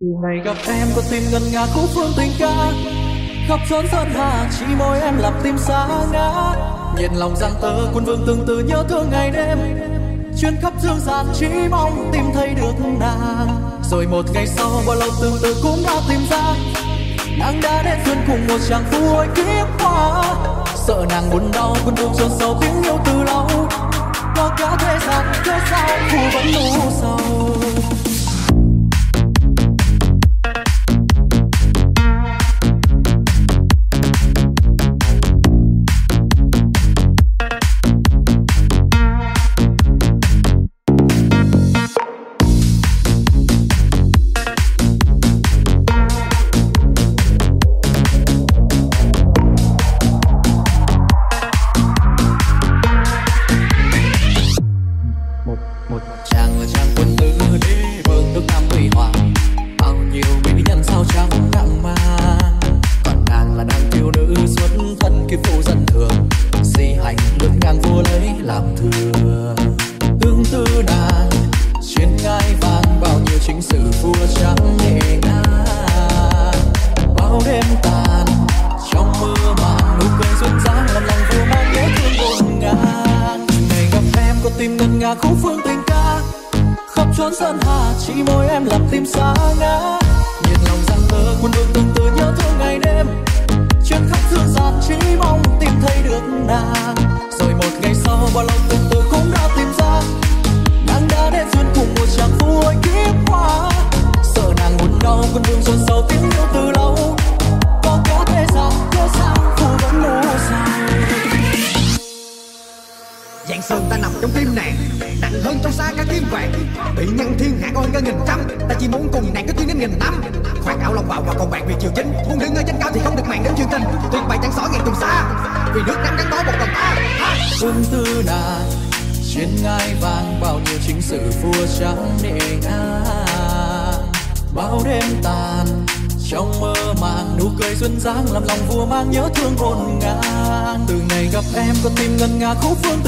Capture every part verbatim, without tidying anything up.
Chiều này gặp em con tim ngân nga khúc phương tình ca khắp trốn sơn hà, chỉ môi em làm tim xa ngã. Nhìn lòng giang tơ quân vương tương tư nhớ thương ngày đêm chuyên khắp dương gian, chỉ mong tìm thấy được nàng. Rồi một ngày sau bao lâu tương tư cũng đã tìm ra, nàng đã đến duyên cùng một chàng phu ôi kiếp hoa. Sợ nàng buồn đau quân vương chôn sâu tiếng yêu từ lâu, qua cả thế gian thế sao phù vẫn nụ sầu. Sau bao lâu tương tư cũng đã tìm ra. Ngân nga khúc phương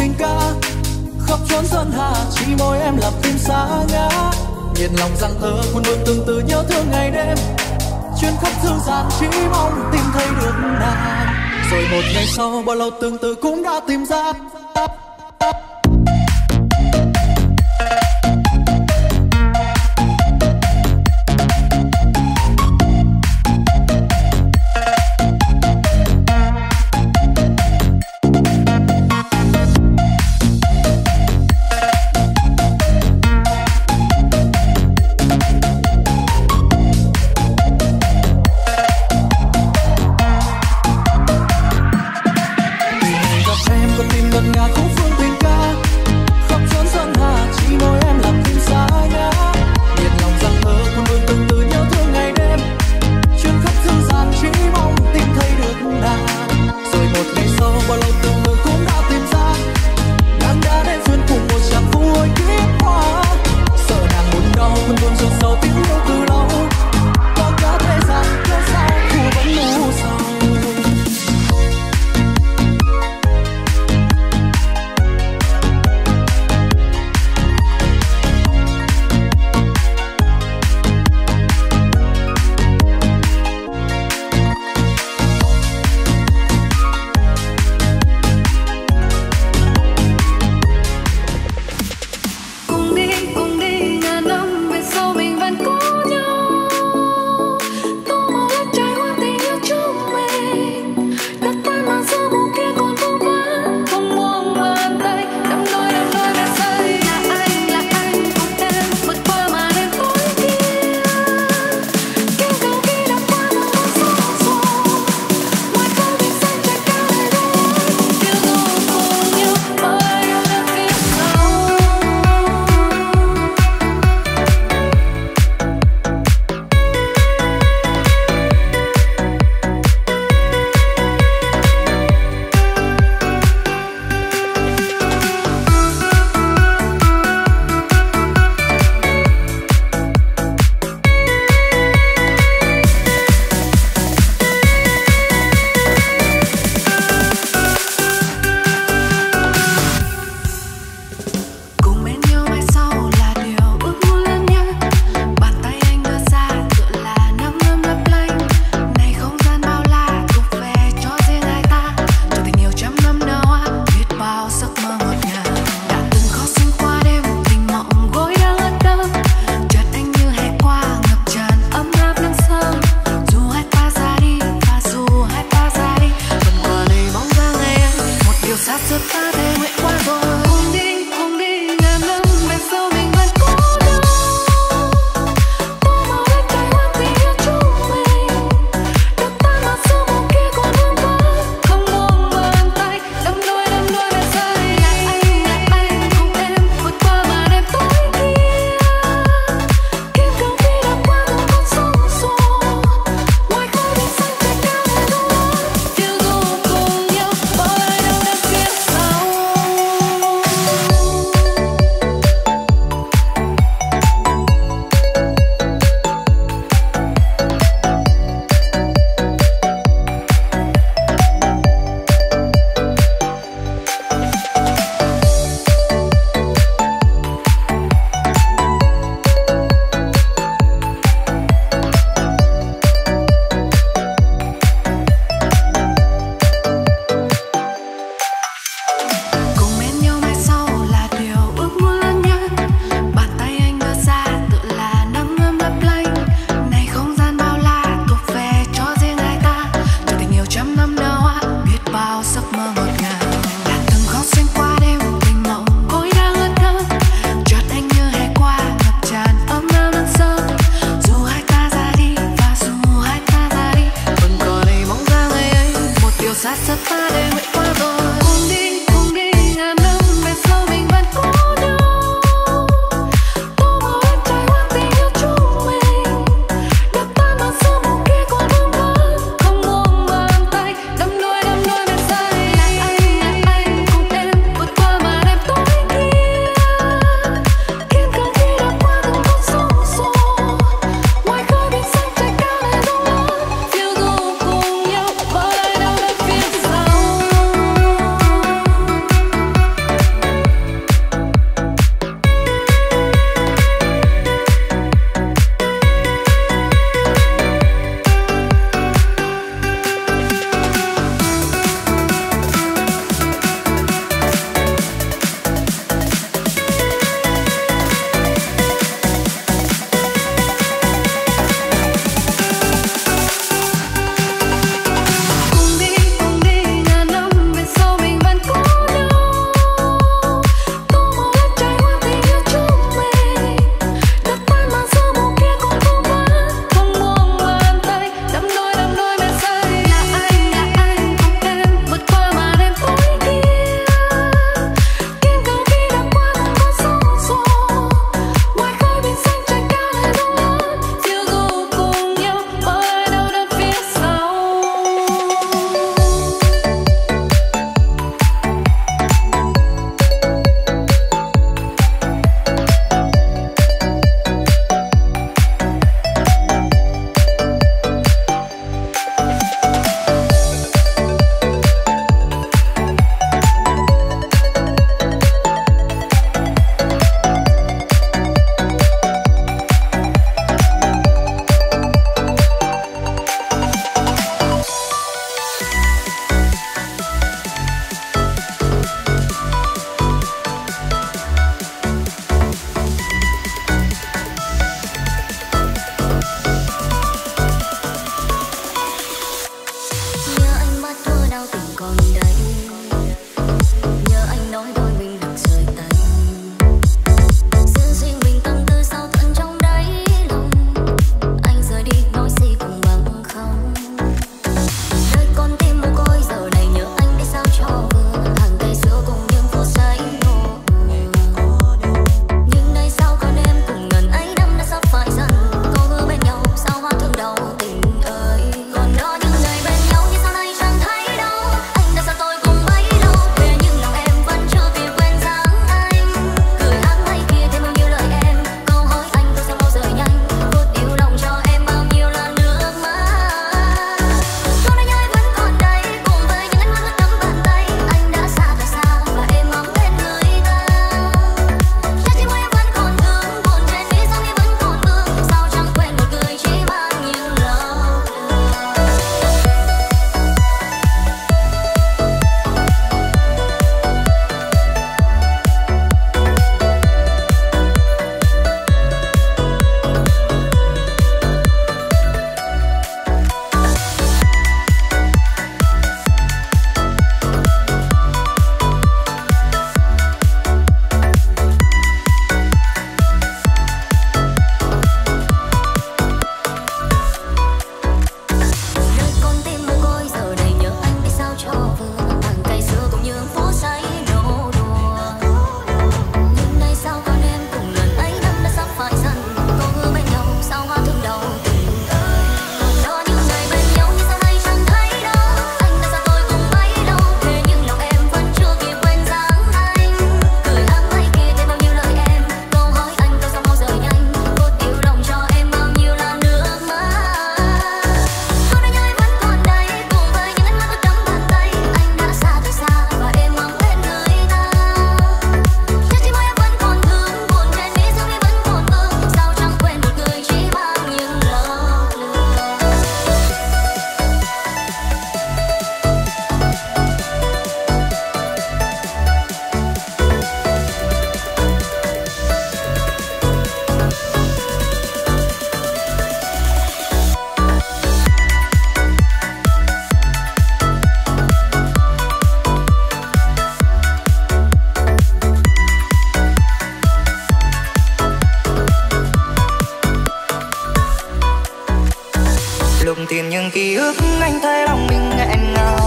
lùng tìm những ký ức, anh thấy lòng mình nghẹn ngào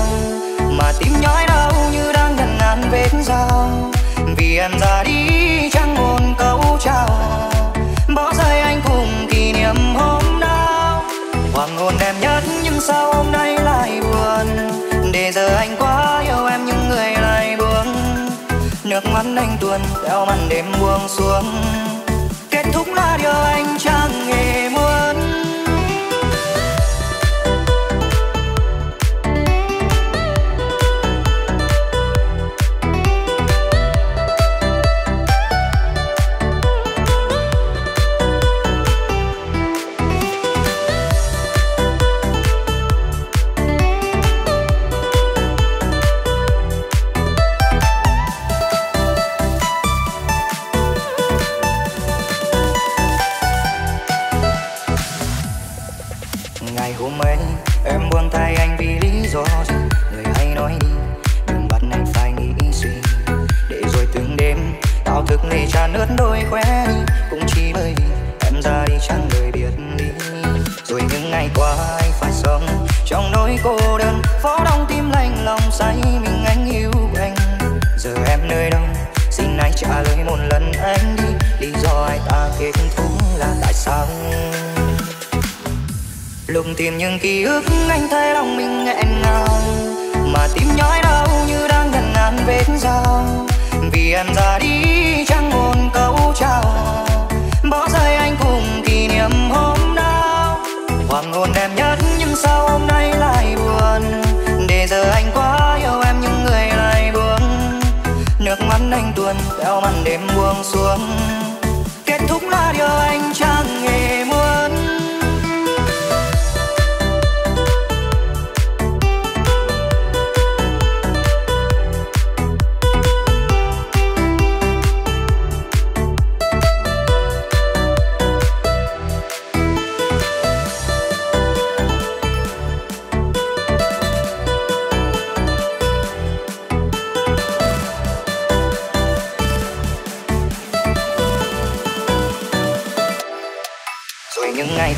mà tim nhói đau như đang nhận ngàn vết dao. Vì em ra đi chẳng buồn câu chào, bỏ rơi anh cùng kỷ niệm hôm nào. Hoàng hôn em nhất nhưng sao hôm nay lại buồn, để giờ anh quá yêu em nhưng người lại buông. Nước mắt anh tuôn theo màn đêm buông xuống, kết thúc là điều anh chẳng hề muốn. Tìm những ký ức, anh thấy lòng mình nghẹn ngào mà tim nhói đau như đang nhận ngàn vết dao. Vì em ra đi chẳng buồn câu chào, bỏ rơi anh cùng kỷ niệm hôm nào. Hoàng hôn em nhất nhưng sao hôm nay lại buồn, để giờ anh quá yêu em nhưng người lại buông. Nước mắt anh tuôn theo màn đêm buông xuống, kết thúc là điều anh chẳng hề muốn.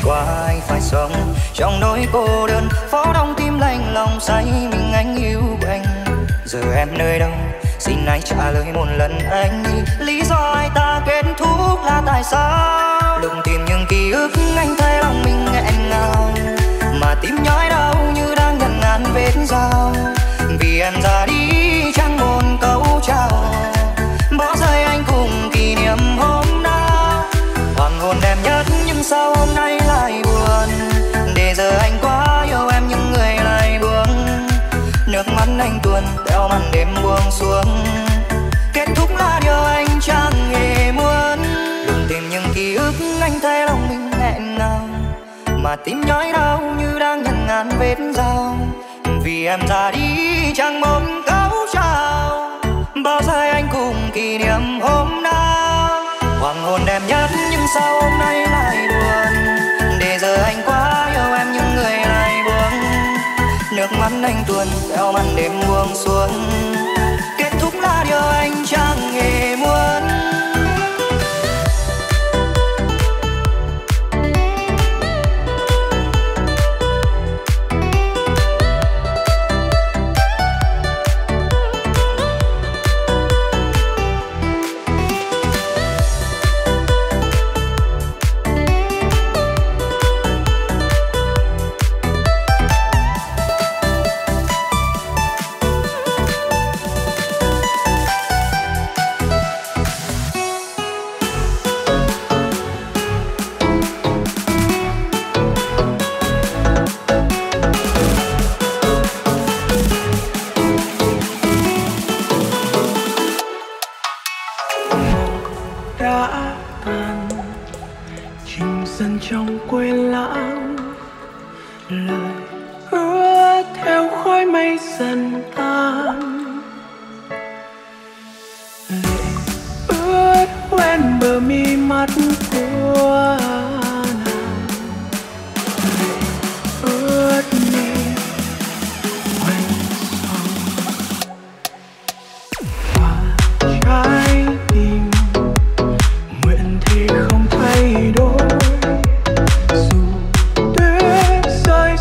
Qua anh phải sống trong nỗi cô đơn, phó đông tim lạnh lòng say mình anh yêu anh. Giờ em nơi đâu, xin hãy trả lời một lần anh đi, lý do ai ta kết thúc là tại sao. Lùng tìm những ký ức, anh thấy lòng mình nghẹn ngào mà tim nhói đau như đang nhận ngàn vết dao. Vì em ra đi chẳng buồn câu chào, bỏ rơi anh cùng kỷ niệm hôm nào. Hoàng hôn em nhất nhưng sao hôm nay lại buồn, để giờ anh quá yêu em nhưng người lại buông. Nước mắt anh tuôn theo màn đêm buông xuống, kết thúc là điều anh chẳng hề muốn. Lùng tìm những ký ức, anh thấy lòng mình nghẹn ngào mà tim nhói đau như đang nhận ngàn vết dao. Vì em ra đi chẳng muốn câu chào, bao giờ anh cùng kỷ niệm hôm nào. Hoàng hôn em nhất nhưng sao hôm nay lại buồn, để giờ anh quá yêu em nhưng người lại buông. Nước mắt anh tuôn theo màn đêm buông xuống, kết thúc là điều anh chẳng hề muốn. Thì không thay đổi dù tuyết rơi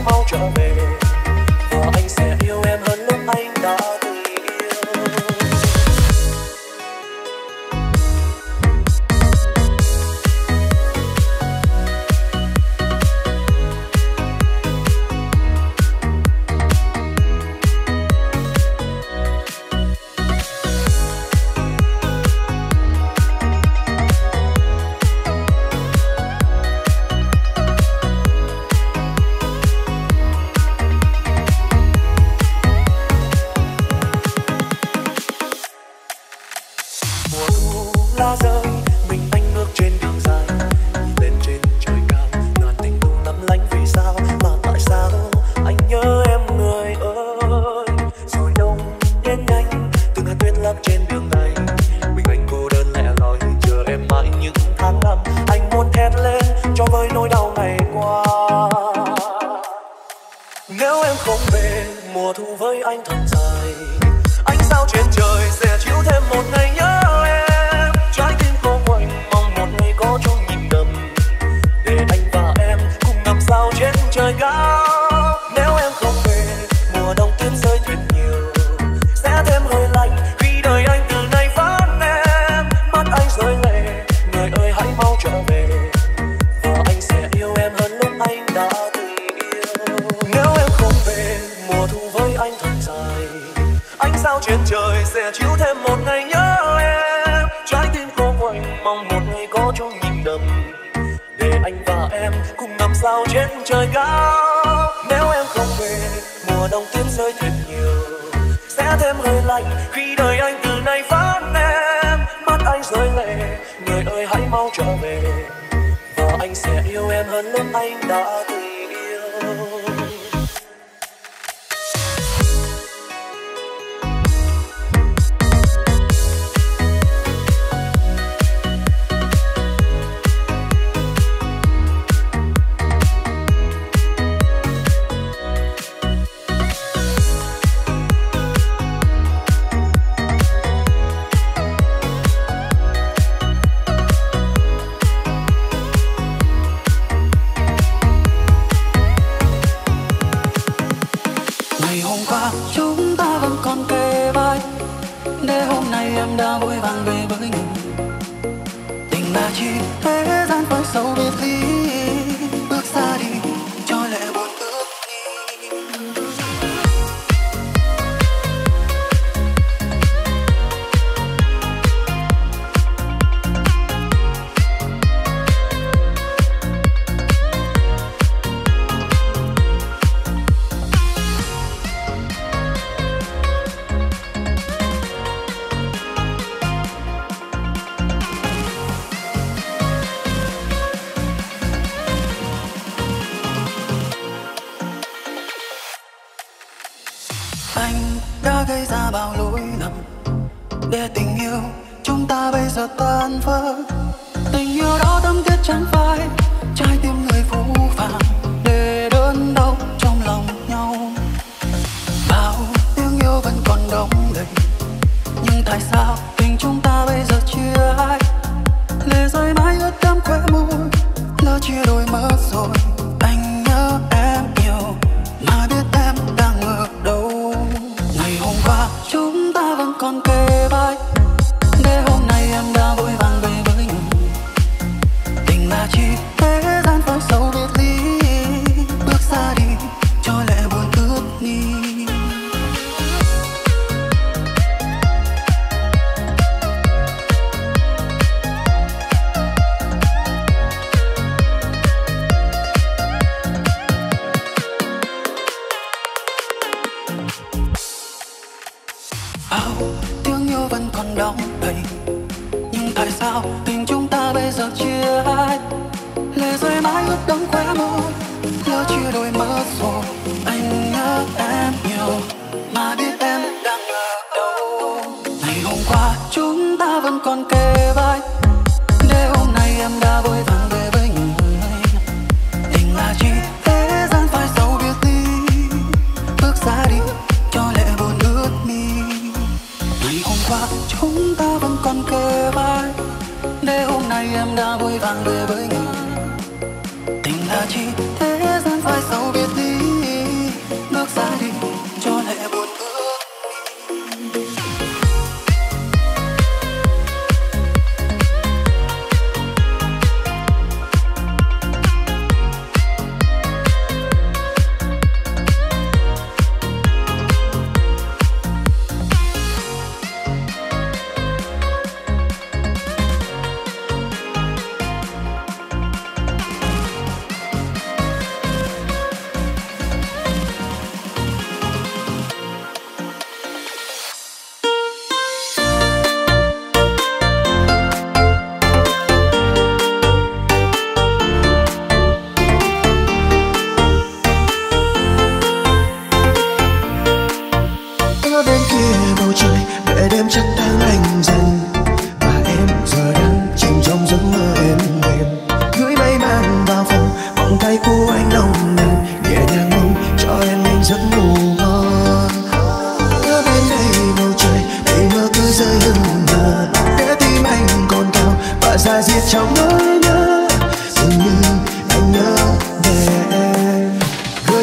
Hãy mau trở Nếu em không về mùa thu với anh thật dài, ánh sao trên trời sẽ chiếu thêm một ngày nhớ em. Trái tim cô quạnh mong một ngày có trong nhìn ngầm, để anh và em cùng nằm sao trên trời cao. Nếu em không về mùa đông tuyết rơi thật nhiều, sẽ thêm hơi lạnh khi đời anh từ nay vắng em. Mắt anh rơi lệ, người ơi hãy mau trở về, và anh sẽ yêu em hơn lúc anh đã từng yêu. Nếu em không về mùa thu với anh thật dài, ánh sao trên trời sẽ chiếu thêm một ngày nhớ em. Trái tim cô quạnh mong một ngày có chung nhịp đập, để anh và em cùng nằm sao trên trời cao. Nếu em không về mùa đông tuyết rơi thật nhiều, sẽ thêm hơi lạnh khi đời anh từ nay vắng em. Mắt anh rơi lệ, người ơi hãy mau trở về, và anh sẽ yêu em hơn lúc anh đã từng yêu.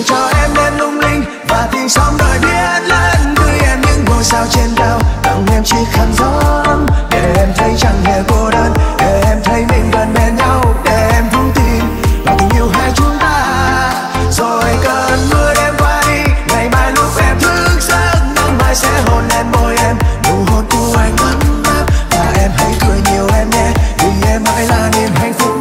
cho em nên lung linh và tiếng sóng đợi biết lên tươi em những ngôi sao trên cao tặng em chiếc khăn gió để em thấy chẳng hề cô đơn, để em thấy mình gần bên nhau, để em vững tin vào tình yêu hai chúng ta. Rồi cơn mưa đêm qua đi, ngày mai lúc em thức giấc nắng mai sẽ hôn lên môi em nụ hôn của anh ấm áp và em hãy cười nhiều em nhé vì em mãi là niềm hạnh phúc.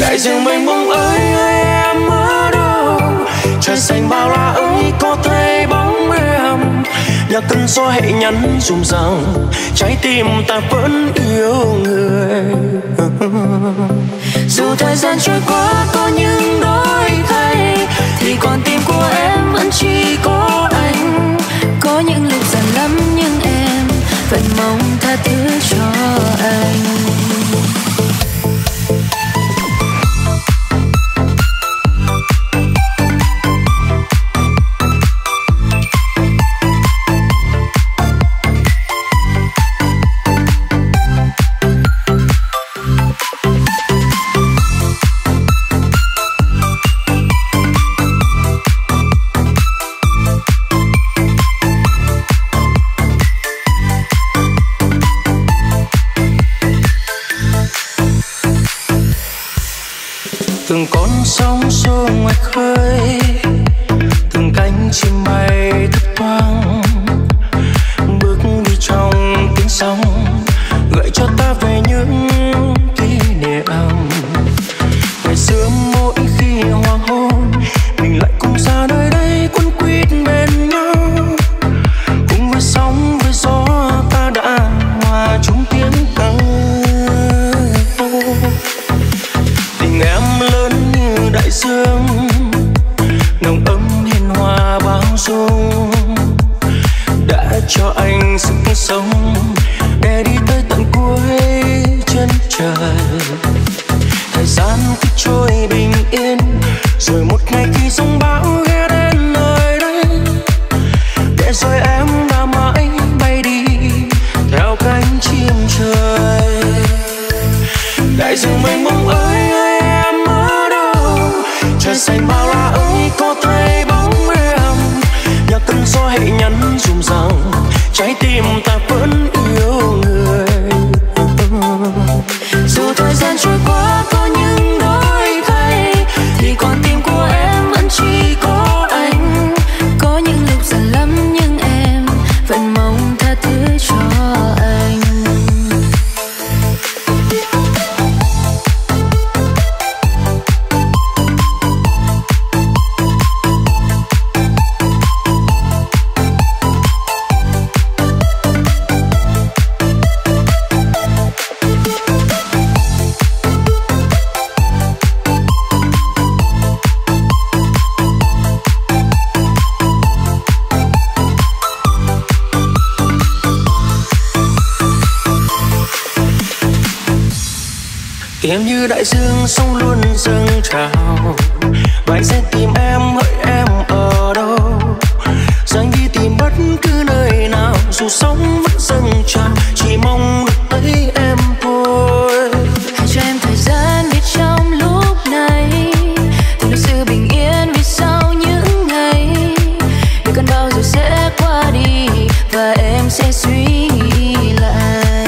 Đại dương mênh mông ơi, ơi em ở đâu? Trời xanh bao la ơi có thấy bóng em? Nhà cơn gió hãy nhắn dùm rằng trái tim ta vẫn yêu người. Dù thời gian trôi qua có những đổi thay thì con tim của em vẫn chỉ có anh. Có những lúc giận lắm nhưng em vẫn mong tha thứ cho anh. Từng con sóng xô ngoạch khơi, từng cánh chim bay thấp thoáng, bước đi trong tiếng sóng gợi cho ta về những kỷ niệm. Ngày xưa mỗi khi hoàng hôn mình lại cùng ra nơi đây quấn quýt bên nhau, cùng với sóng với gió ta đã hòa chung tiếng ca. Tình em lớn như đại dương, nồng ấm hiền hòa bao dung, đã cho anh sức sống để đi tới tận cuối chân trời. Thời gian cứ trôi bình yên, rồi một ngày khi sóng bão ghé đến nơi đây, để rồi em đã mãi bay đi theo cánh chim trời. Đại dương mênh mông ơi, ơi em ở đâu? Trời xanh bao la ơi có thấy bóng em? Nhà cơn gió hãy nhắn dùm rằng trái tim ta vẫn yêu người. Dù thời gian trôi qua có những đổi thay thì con tim của em vẫn chỉ có anh. Có những lúc giận lắm nhưng em vẫn mong tha thứ cho anh. Em như đại dương sông luôn dâng trào, vai sẽ tìm em hỡi em ở đâu. Dành đi tìm bất cứ nơi nào, dù sóng vẫn dâng tràn, chỉ mong được thấy em thôi. Hãy cho em thời gian biết trong lúc này từng sự bình yên vì sau những ngày để còn bao giờ sẽ qua đi và em sẽ suy nghĩ lại.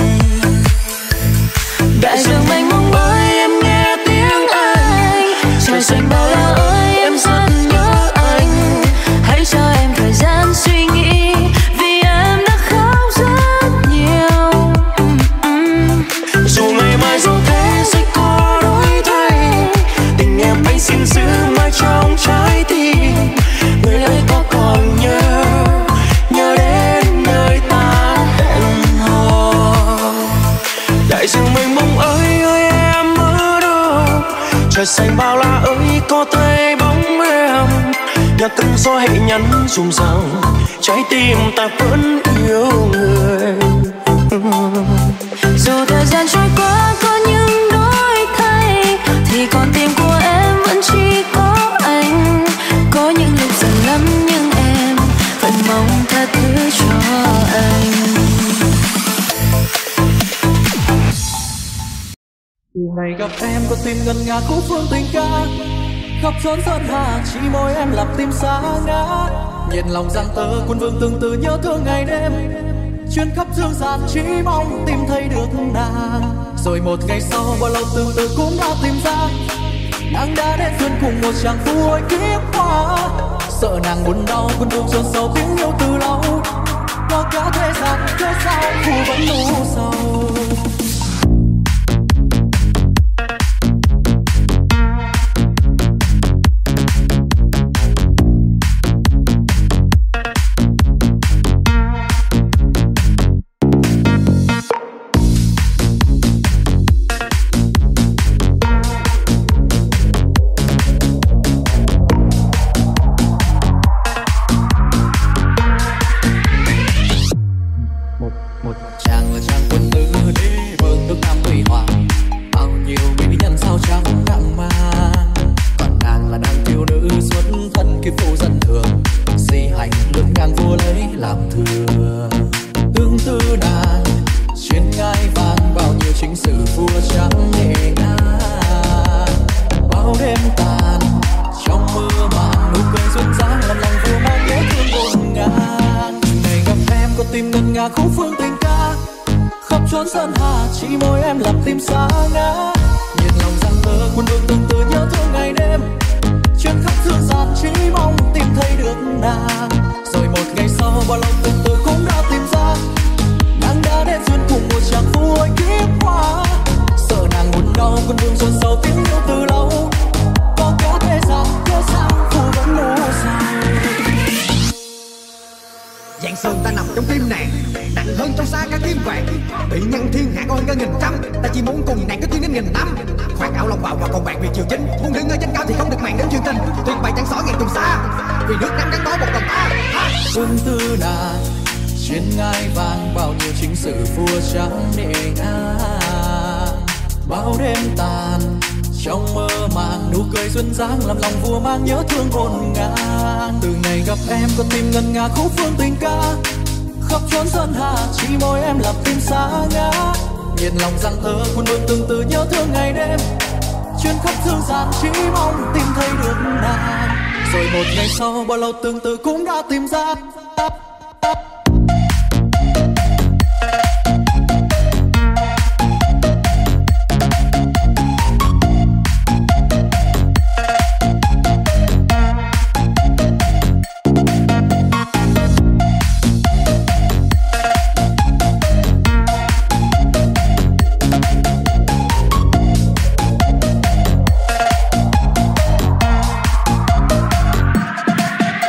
Đại dương mênh mông ơi em nghe tiếng anh, trời xanh bao la ơi em rất nhớ anh. Hãy cho em thời gian suy nghĩ vì em đã khóc rất nhiều. Dù ngày mai dù thế sẽ có đổi thay, tình em anh xin giữ mãi trong trái tim. Người ơi có còn nhớ, nhớ đến nơi ta hẹn hò. Đại dương mênh mông ơi ơi em ở đâu, trời xanh bao la ơi có thấy bóng em. Nhạc cơn gió hãy nhắn dùm rằng trái tim ta vẫn yêu người. Dù thời gian trôi qua có những đổi thay thì con tim của em vẫn chỉ có anh. Có những lúc giận lắm nhưng em vẫn mong tha thứ cho anh. Từ ngày gặp em con tim ngân nga khúc phương tình ca, khắp trốn sơn hà chỉ môi em làm tim xa ngã. Nhiệt lòng giang tơ quân vương từng từ nhớ thương ngày đêm, chuyên khắp dương gian chỉ mong tìm thấy được nàng. Rồi một ngày sau bao lâu từng từ cũng đã tìm ra, nàng đã đến duyên cùng một chàng phu ôi kiếp hoa. Sợ nàng buồn đau quân vương chôn sâu tiếng yêu từ lâu, qua cả thế gian thế sao phù vẫn u sầu. Sau bao lâu tương tự cũng đã tìm ra. Ngân nga khúc phương tình ca,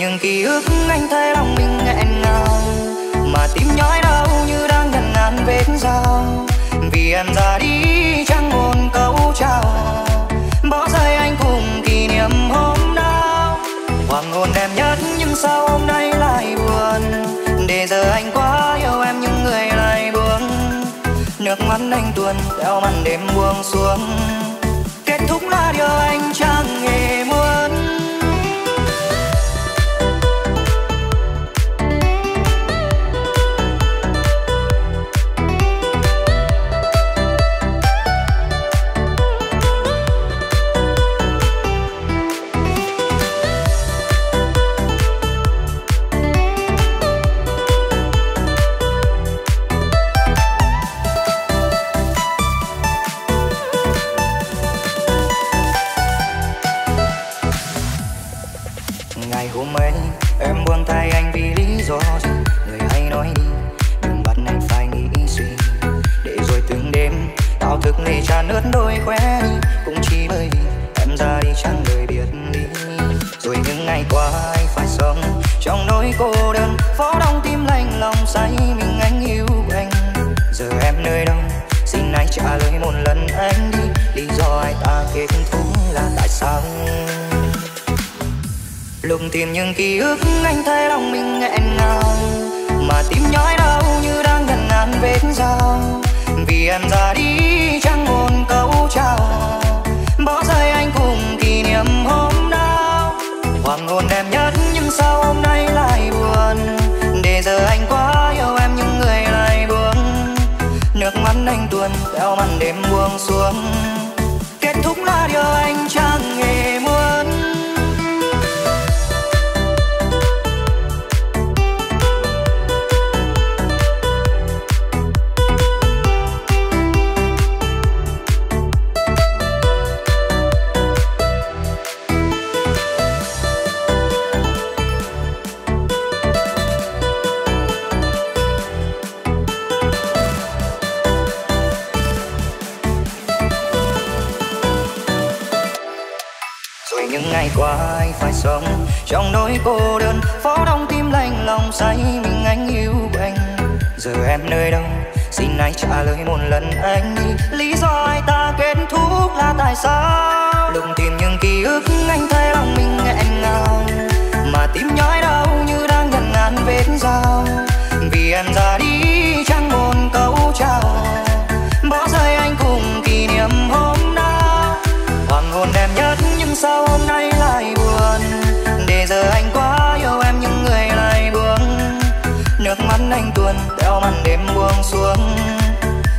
những ký ức anh thấy lòng mình nghẹn ngào, mà tim nhói đau như đang nhận nạn vết dao. Vì em ra đi chẳng buồn câu chào, bỏ rơi anh cùng kỷ niệm hôm nào. Hoàng hôn em nhất nhưng sao hôm nay lại buồn, để giờ anh quá yêu em nhưng người lại buông. Nước mắt anh tuôn theo màn đêm buông xuống, kết thúc là điều anh chẳng hề muốn. Trà nước đôi khóe cũng chỉ bởi vì em ra đi chẳng đời biệt ly. Rồi những ngày qua anh phải sống trong nỗi cô đơn, phó đong tim lạnh lòng say mình anh yêu anh. Giờ em nơi đâu, xin anh trả lời một lần anh đi, lý do ai ta kết thúc là tại sao. Lùng tìm những ký ức anh thấy lòng mình nghẹn ngào, mà tim nhói đau như đang gần ngàn vết dao. Vì em ra đi chẳng buồn câu chào, bỏ rơi anh cùng kỷ niệm hôm nào. Hoàng hôn em nhất nhưng sao hôm nay lại buồn, để giờ anh quá yêu em nhưng người lại buông. Nước mắt anh tuôn theo màn đêm buông xuống, kết thúc là điều anh chẳng hề muốn. Ngày qua anh phải sống trong nỗi cô đơn, phó đong tim lạnh lòng say mình anh yêu anh. Giờ em nơi đâu, xin anh trả lời một lần anh đi, lý do ai ta kết thúc là tại sao. Lùng tìm những ký ức anh thấy lòng mình nghẹn ngào, mà tim nhói đau như đang nhận ngàn vết dao. Vì em ra đi chẳng buồn câu chào, bỏ rơi anh cùng kỷ niệm hôm nào. Hoàng hôn em nhất nhưng sao hôm nay lại buồn, để giờ anh quá yêu em nhưng người lại buông. Nước mắt anh tuôn theo màn đêm buông xuống,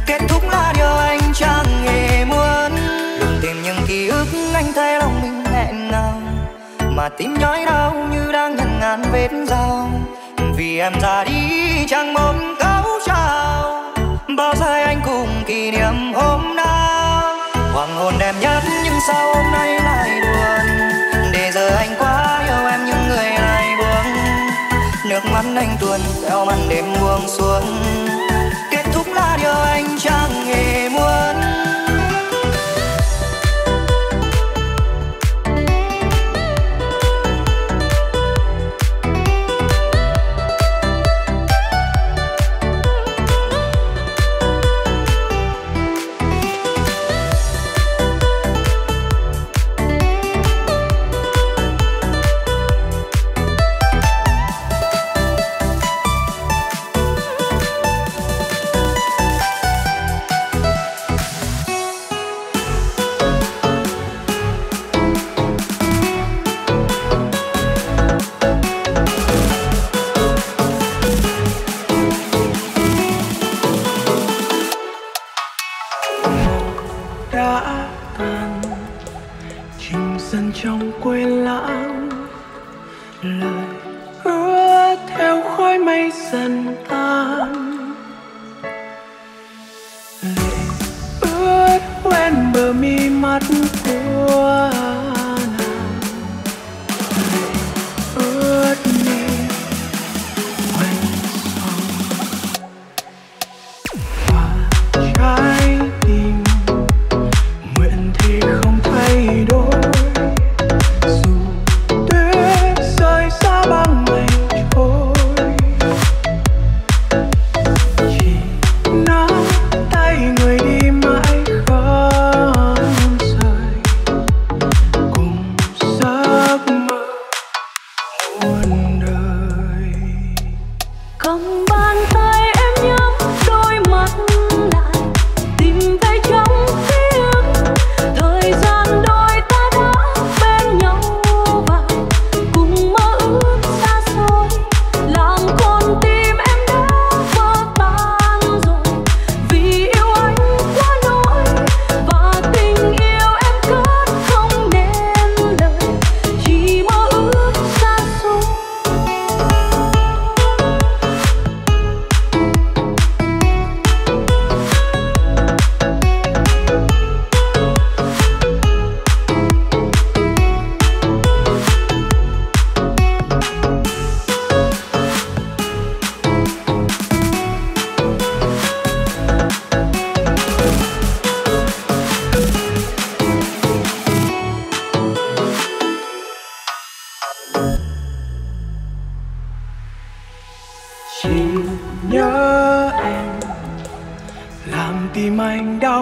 kết thúc là điều anh chẳng hề muốn. Lùng tìm những ký ức anh thấy lòng mình nghẹn ngào, mà tim nhói đau như đang nhận ngàn vết dao. Vì em ra đi chẳng muốn câu chào, bao giờ anh cùng kỷ niệm hôm nào. Hoàng hôn em nhất nhưng sao hôm nay lại buồn, để giờ anh quá yêu em nhưng người lại buông. Nước mắt anh tuôn theo màn đêm buông xuống, kết thúc là điều anh chẳng hề muốn. Hãy subscribe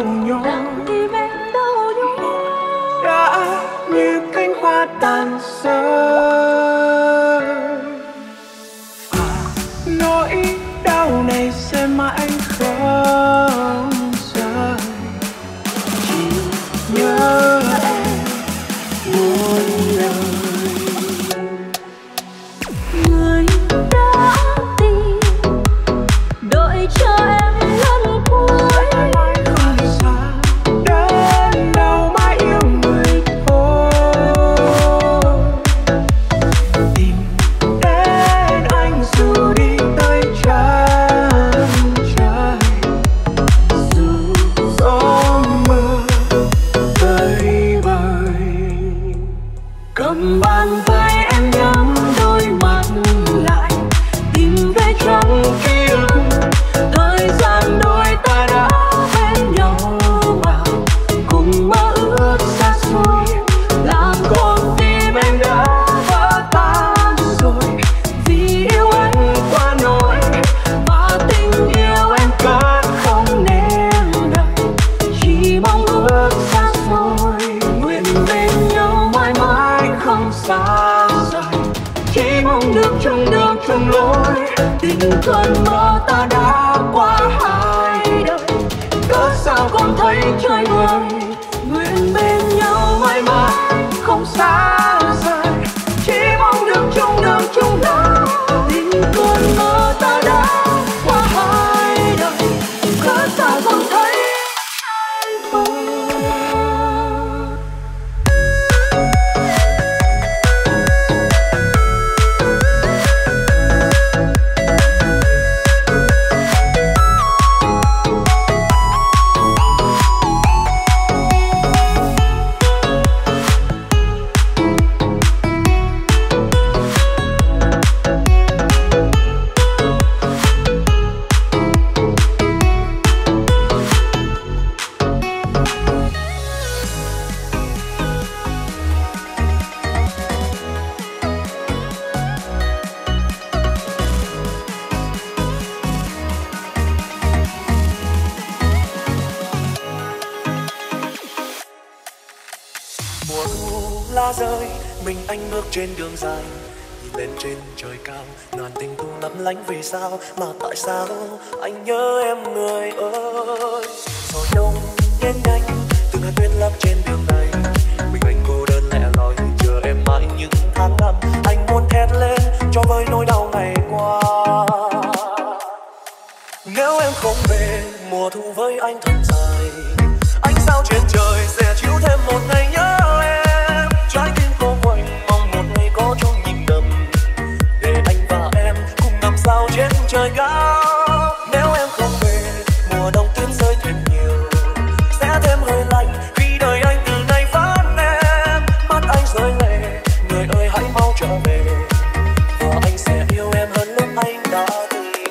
đau nhói, làm tim em đau nhói đã như cánh hoa tàn rơi. À, nỗi đau này sẽ mãi anh không rời, chỉ nhớ em mỗi lần. Người đã tìm đợi chờ em lần cuối, cơn mơ ta đã qua hai đời, cớ sao còn thấy trời vời. Nguyện bên nhau mãi mãi không xa rời, chỉ mong được chung đường chung đau. Tình cơn mơ ta đã qua hai đời, cớ sao còn thấy trời vời. Trên đường dài nhìn lên trên trời cao, ngàn tình thu lấp lánh vì sao mà tại sao anh nhớ em người ơi. Rồi đông đến nhanh từng hạt tuyết lấp trên đường này, mình anh cô đơn lẻ loi chờ em mãi những tháng năm. Anh muốn thét lên cho vơi nỗi đau ngày qua. Nếu em không về mùa thu với anh thật dài, anh sao trên trời sẽ chiếu thêm một ngày nhớ em. Trái tim cô quạnh có trong nhịp đập để anh và em cùng nằm sao trên trời cao. Nếu em không về mùa đông tuyết rơi thêm nhiều, sẽ thêm hơi lạnh khi đời anh từ nay vắng em. Mắt anh rơi lệ, người ơi hãy mau trở về, và anh sẽ yêu em hơn lúc anh đã từng yêu.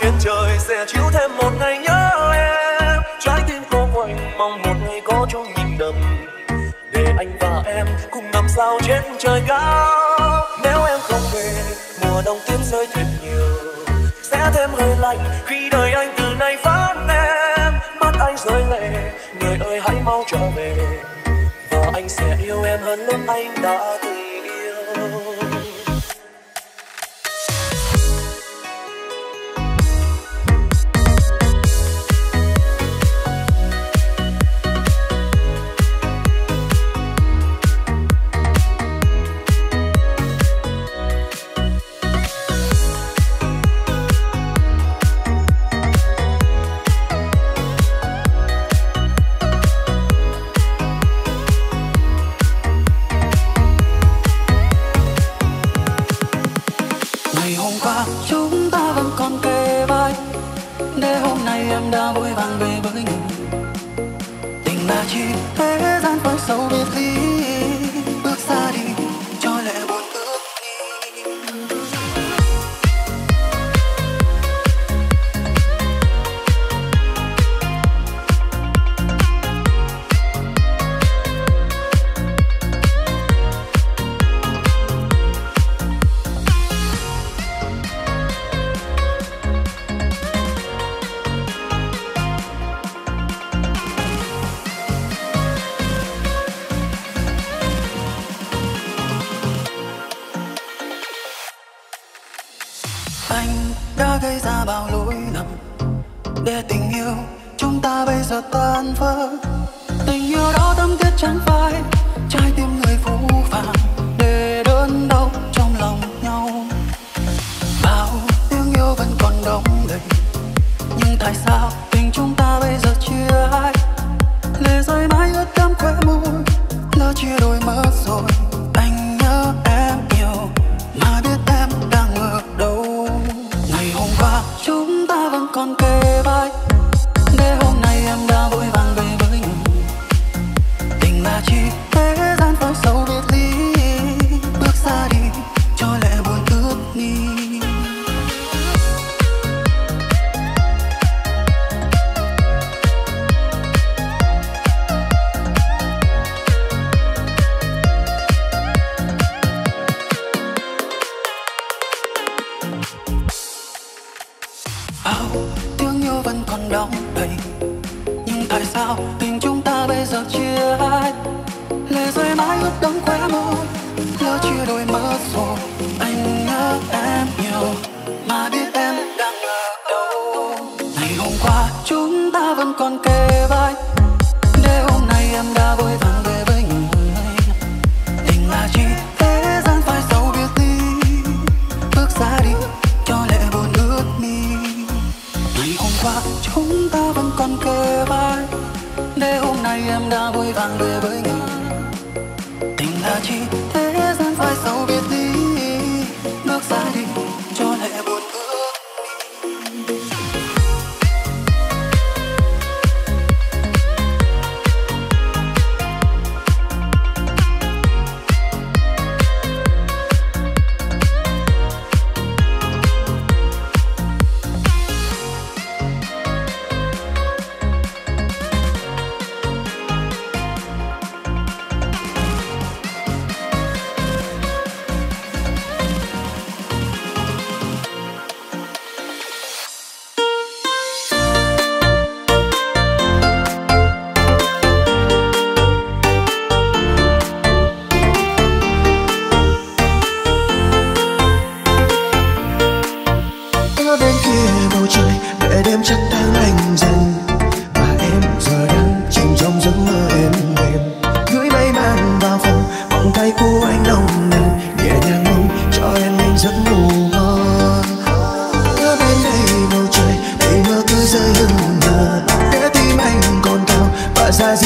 Trên trời sẽ chiếu thêm một ngày nhớ. cho nhịp đập, để anh và em cùng nằm sao trên trời cao. Nếu em không về, mùa đông tuyết rơi thêm nhiều, sẽ thêm hơi lạnh khi đời anh từ nay phát em. Mắt anh rơi lệ, người ơi hãy mau trở về, và anh sẽ yêu em hơn lúc anh đã từng. Hãy subscribe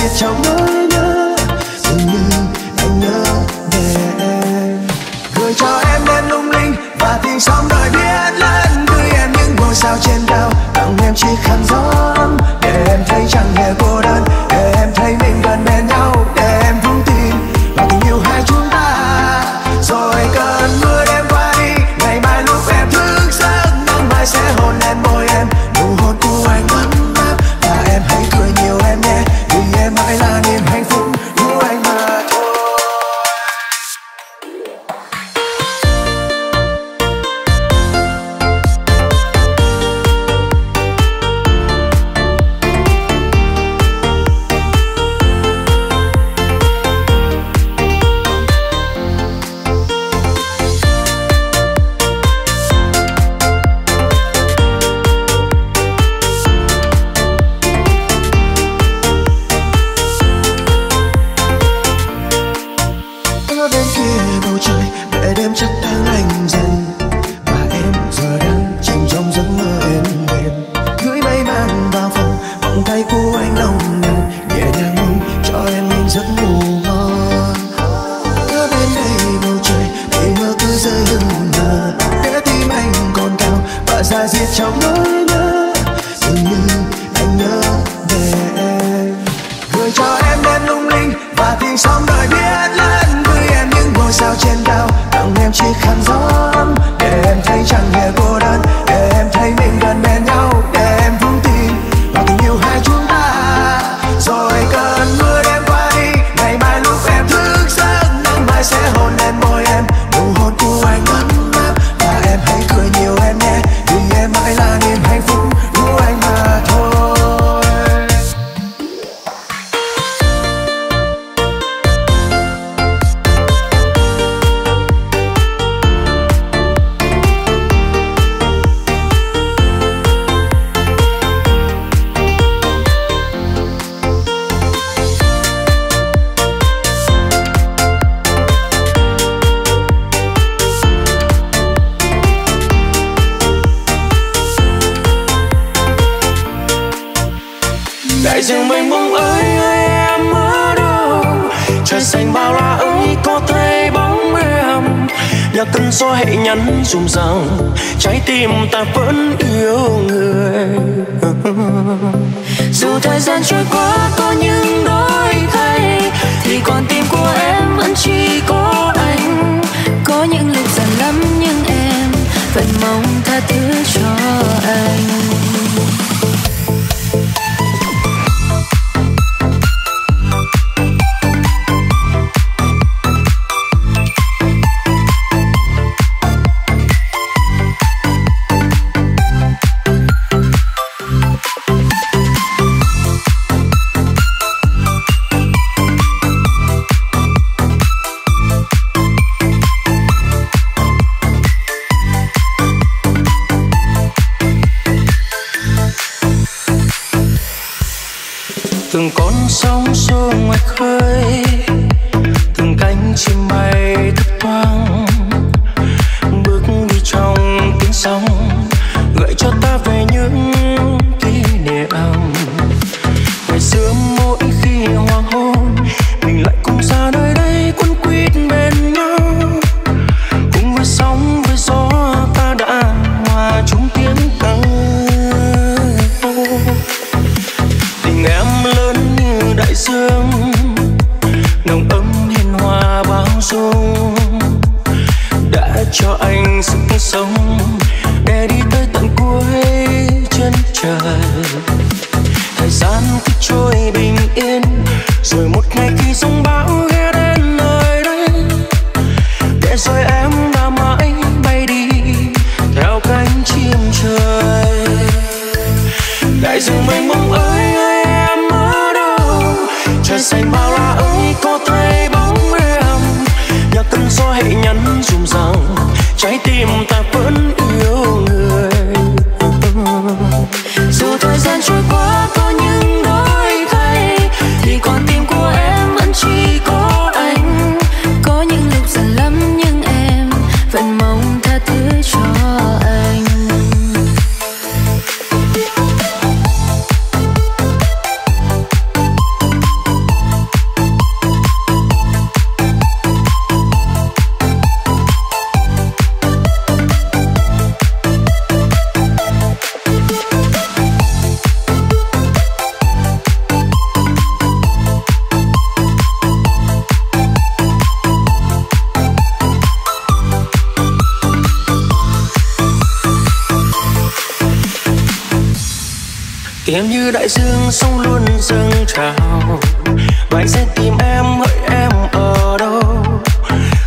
anh sẽ tìm em, hỡi em ở đâu?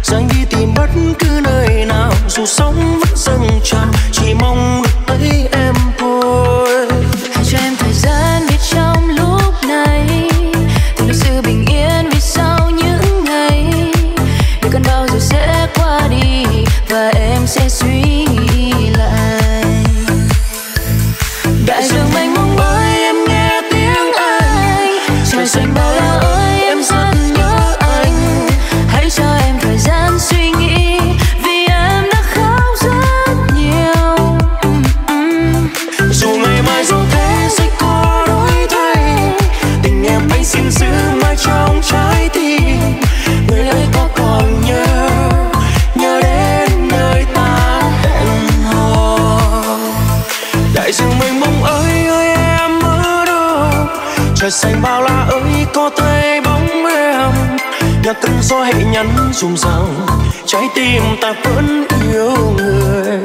Giờ anh đi tìm bất cứ nơi nào, dù sống vẫn dâng tràn, chỉ mong được thấy em thôi. Hãy cho em thời gian biết trong lúc này tìm được sự bình yên, vì sau những ngày những cơn đau rồi sẽ qua đi, và em sẽ suy nghĩ lại. Đại dương mênh mông ơi, em nghe tiếng anh, trời xanh bao la ơi, em rất nhớ anh. Hãy cho em thời gian suy nghĩ, vì em đã khóc rất nhiều. Dù ngày mai dù thế sẽ có đổi thay, tình em anh xin giữ mãi trong trái tim. Người ơi có còn nhớ, nhớ đến nơi ta hẹn hò. Đại dương mênh mông ơi, ơi em ở đâu? Trời xanh bao la ơi, có thấy bóng em? Nhạc cơn gió hãy nhắn rung rằng trái tim ta vẫn yêu người.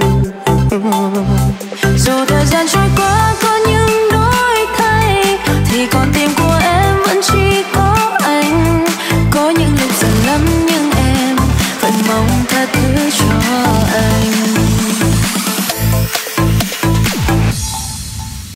Dù thời gian trôi qua có những đổi thay, thì con tim của em vẫn chỉ có anh. Có những lúc dần lắm nhưng em vẫn mong thật